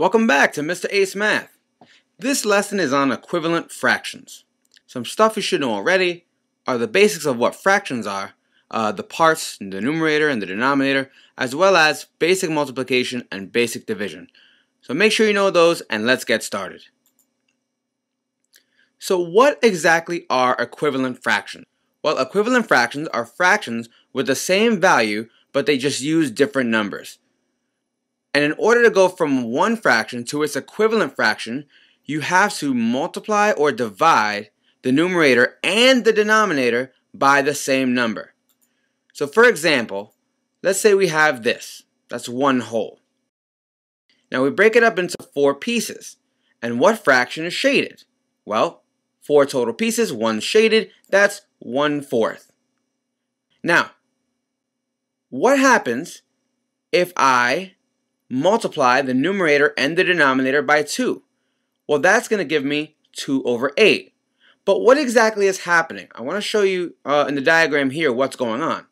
Welcome back to Mr. Ace Math. This lesson is on equivalent fractions. Some stuff you should know already are the basics of what fractions are, the parts, and the numerator and the denominator, as well as basic multiplication and basic division. So make sure you know those and let's get started. So what exactly are equivalent fractions? Well, equivalent fractions are fractions with the same value, but they just use different numbers. And in order to go from one fraction to its equivalent fraction, you have to multiply or divide the numerator and the denominator by the same number. So for example, let's say we have this. That's one whole. Now we break it up into four pieces. And what fraction is shaded? Well, four total pieces, one shaded, that's 1/4. Now, what happens if I multiply the numerator and the denominator by 2. Well, that's going to give me 2/8. But what exactly is happening? I want to show you in the diagram here what's going on.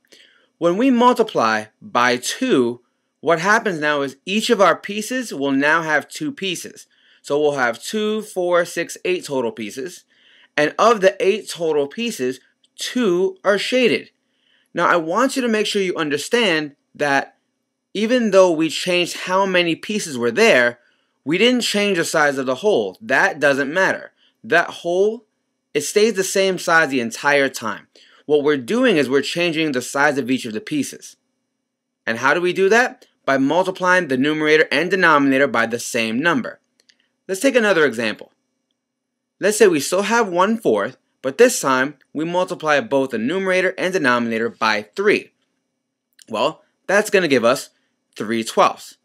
When we multiply by 2, what happens now is each of our pieces will now have 2 pieces. So we'll have 2, 4, 6, 8 total pieces. And of the 8 total pieces, 2 are shaded. Now, I want you to make sure you understand that even though we changed how many pieces were there, we didn't change the size of the whole. That doesn't matter. That whole, it stays the same size the entire time. What we're doing is we're changing the size of each of the pieces. And how do we do that? By multiplying the numerator and denominator by the same number. Let's take another example. Let's say we still have 1/4, but this time we multiply both the numerator and denominator by 3. Well, that's going to give us 3/12.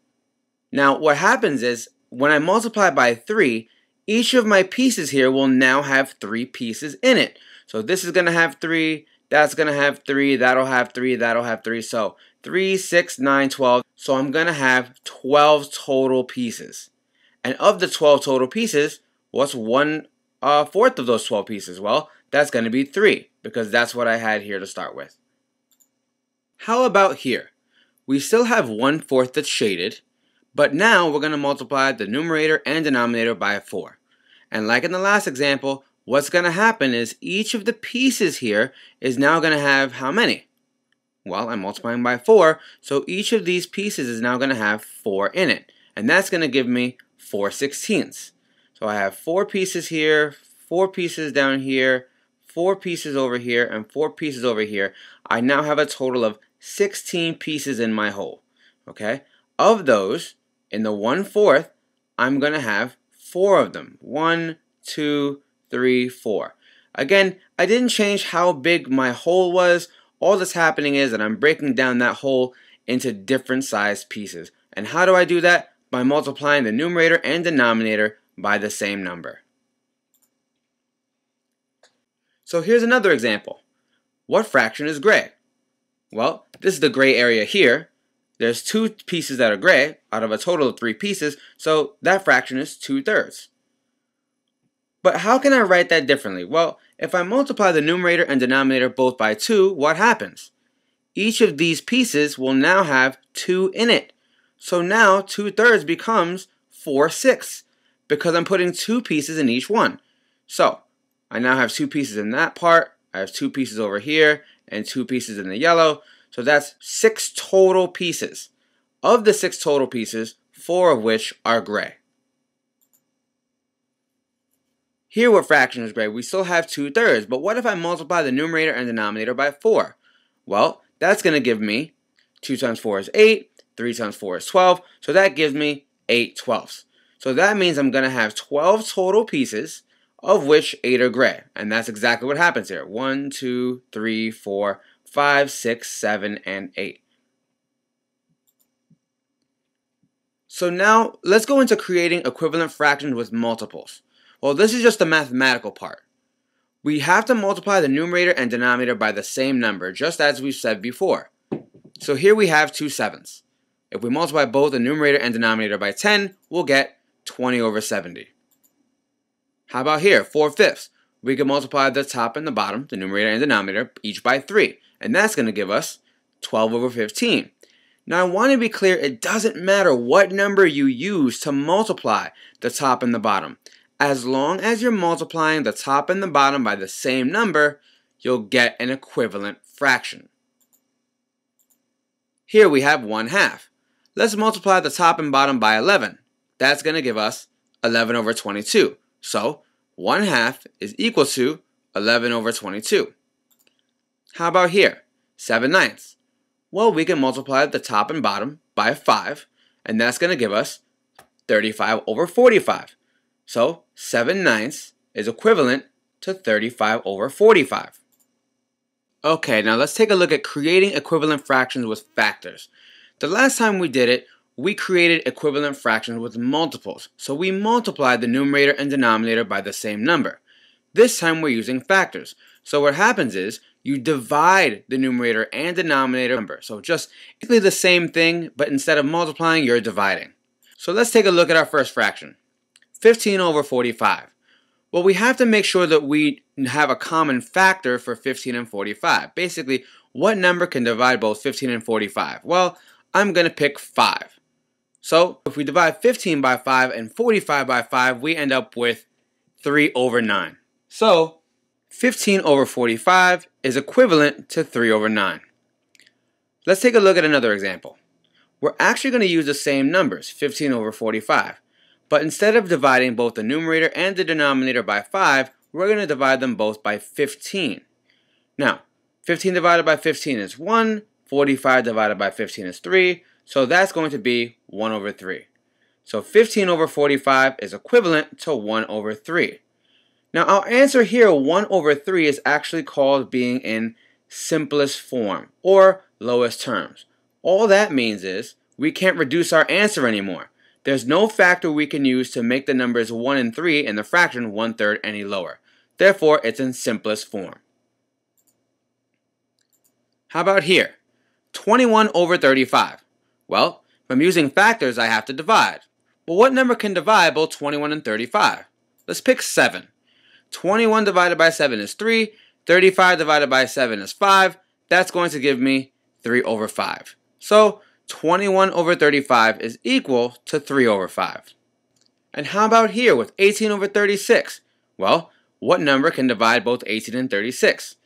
Now what happens is when I multiply by 3, each of my pieces here will now have 3 pieces in it. So this is going to have 3, that's going to have 3, that'll have 3, that'll have 3. So 3, 6, 9, 12. So I'm going to have 12 total pieces. And of the 12 total pieces, what's 1/4 of those 12 pieces? Well, that's going to be 3 because that's what I had here to start with. How about here? We still have 1/4 that's shaded, but now we're going to multiply the numerator and denominator by 4. And like in the last example, what's going to happen is each of the pieces here is now going to have how many? Well, I'm multiplying by 4, so each of these pieces is now going to have 4 in it. And that's going to give me 4/16. So I have 4 pieces here, 4 pieces down here, 4 pieces over here, and 4 pieces over here. I now have a total of 16 pieces in my whole. Okay, of those, in the 1/4, I'm going to have 4 of them. 1, 2, 3, 4. Again, I didn't change how big my whole was. All that's happening is that I'm breaking down that whole into different sized pieces. And how do I do that? By multiplying the numerator and denominator by the same number. So here's another example. What fraction is gray? Well, this is the gray area here. There's 2 pieces that are gray out of a total of 3 pieces, so that fraction is 2/3. But how can I write that differently? Well, if I multiply the numerator and denominator both by 2, what happens? Each of these pieces will now have 2 in it. So now 2/3 becomes 4/6 because I'm putting 2 pieces in each one. So I now have 2 pieces in that part. I have 2 pieces over here and 2 pieces in the yellow. So that's 6 total pieces. Of the 6 total pieces, 4 of which are gray. Here what fraction is gray? We still have 2/3, but what if I multiply the numerator and denominator by 4? Well, that's going to give me 2 times 4 is 8, 3 times 4 is 12, so that gives me 8/12. So that means I'm going to have 12 total pieces, of which 8 are gray. And that's exactly what happens here. 1, 2, 3, 4, 5, 6, 7, and 8. So now let's go into creating equivalent fractions with multiples. Well, this is just the mathematical part. We have to multiply the numerator and denominator by the same number, just as we've said before. So here we have 2/7. If we multiply both the numerator and denominator by 10, we'll get 20/70. How about here, 4/5? We can multiply the top and the bottom, the numerator and denominator, each by 3. And that's going to give us 12/15. Now I want to be clear, it doesn't matter what number you use to multiply the top and the bottom. As long as you're multiplying the top and the bottom by the same number, you'll get an equivalent fraction. Here we have 1/2. Let's multiply the top and bottom by 11. That's going to give us 11/22. So 1/2 is equal to 11/22. How about here? 7/9. Well, we can multiply the top and bottom by 5, and that's going to give us 35/45. So 7/9 is equivalent to 35/45. Okay, now let's take a look at creating equivalent fractions with factors. The last time we did it, we created equivalent fractions with multiples. So we multiplied the numerator and denominator by the same number. This time we're using factors. So what happens is, you divide the numerator and denominator number. So just basically the same thing, but instead of multiplying, you're dividing. So let's take a look at our first fraction, 15/45. Well, we have to make sure that we have a common factor for 15 and 45. Basically, what number can divide both 15 and 45? Well, I'm going to pick 5. So if we divide 15 by 5 and 45 by 5, we end up with 3/9. So 15/45 is equivalent to 3/9. Let's take a look at another example. We're actually going to use the same numbers, 15/45, but instead of dividing both the numerator and the denominator by 5, we're going to divide them both by 15. Now, 15 divided by 15 is 1, 45 divided by 15 is 3, so that's going to be 1/3. So 15/45 is equivalent to 1/3. Now our answer here, 1/3, is actually called being in simplest form, or lowest terms. All that means is, we can't reduce our answer anymore. There's no factor we can use to make the numbers 1 and 3 in the fraction 1/3 any lower. Therefore, it's in simplest form. How about here? 21/35. Well, if I'm using factors, I have to divide. But what number can divide both 21 and 35? Let's pick 7. 21 divided by 7 is 3, 35 divided by 7 is 5, that's going to give me 3/5. So 21/35 is equal to 3/5. And how about here with 18/36? Well, what number can divide both 18 and 36?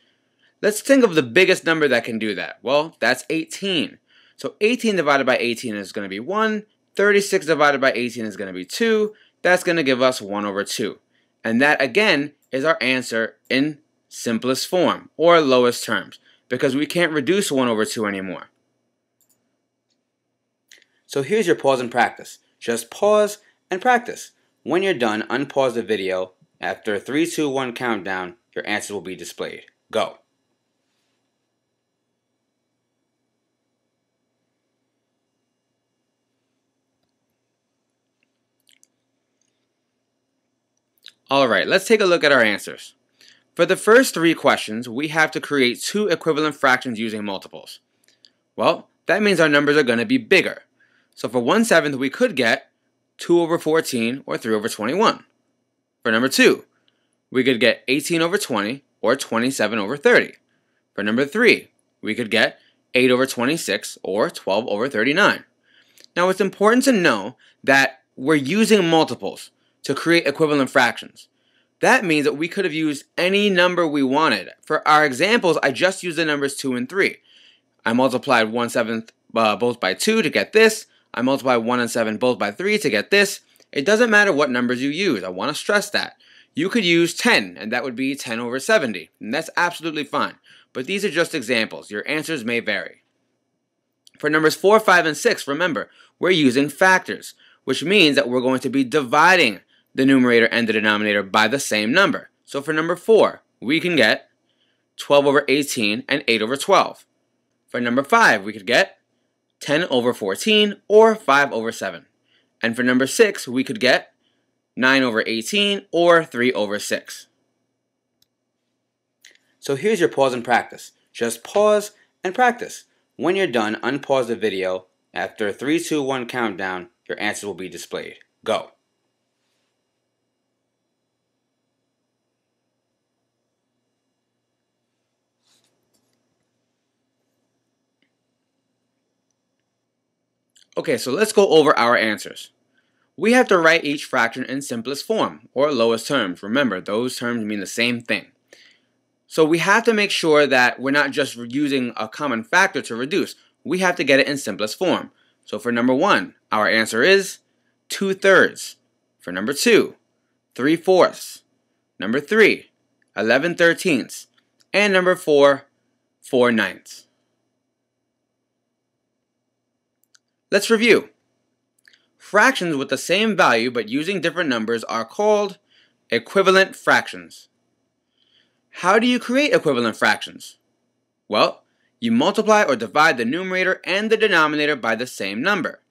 Let's think of the biggest number that can do that. Well, that's 18. So 18 divided by 18 is going to be 1, 36 divided by 18 is going to be 2, that's going to give us 1/2. And that, again, is our answer in simplest form, or lowest terms, because we can't reduce 1/2 anymore. So here's your pause and practice. Just pause and practice. When you're done, unpause the video. After a 3, 2, 1 countdown, your answer will be displayed. Go. Alright, let's take a look at our answers. For the first 3 questions, we have to create 2 equivalent fractions using multiples. Well, that means our numbers are going to be bigger. So for 1/7, we could get 2/14 or 3/21. For number 2, we could get 18/20 or 27/30. For number 3, we could get 8/26 or 12/39. Now it's important to know that we're using multiples to create equivalent fractions. That means that we could have used any number we wanted. For our examples, I just used the numbers 2 and 3. I multiplied 1/7 both by 2 to get this. I multiplied 1 and 7 both by 3 to get this. It doesn't matter what numbers you use. I want to stress that. You could use 10, and that would be 10/70, and that's absolutely fine. But these are just examples. Your answers may vary. For numbers 4, 5, and 6, remember, we're using factors, which means that we're going to be dividing the numerator and the denominator by the same number. So for number 4, we can get 12/18 and 8/12. For number 5, we could get 10/14 or 5/7. And for number 6, we could get 9/18 or 3/6. So here's your pause and practice. Just pause and practice. When you're done, unpause the video. After a 3, 2, 1 countdown, your answer will be displayed. Go. Okay, so let's go over our answers. We have to write each fraction in simplest form, or lowest terms. Remember, those terms mean the same thing. So we have to make sure that we're not just using a common factor to reduce. We have to get it in simplest form. So for number 1, our answer is 2/3. For number 2, 3/4. Number 3, 11/13. And number 4, 4/9. Let's review. Fractions with the same value but using different numbers are called equivalent fractions. How do you create equivalent fractions? Well, you multiply or divide the numerator and the denominator by the same number.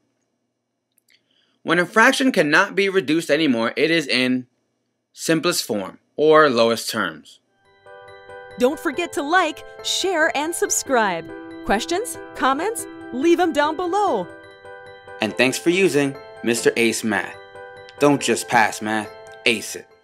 When a fraction cannot be reduced anymore, it is in simplest form or lowest terms. Don't forget to like, share, and subscribe. Questions? Comments? Leave them down below. And thanks for using Mr. Ace Math. Don't just pass math, ace it.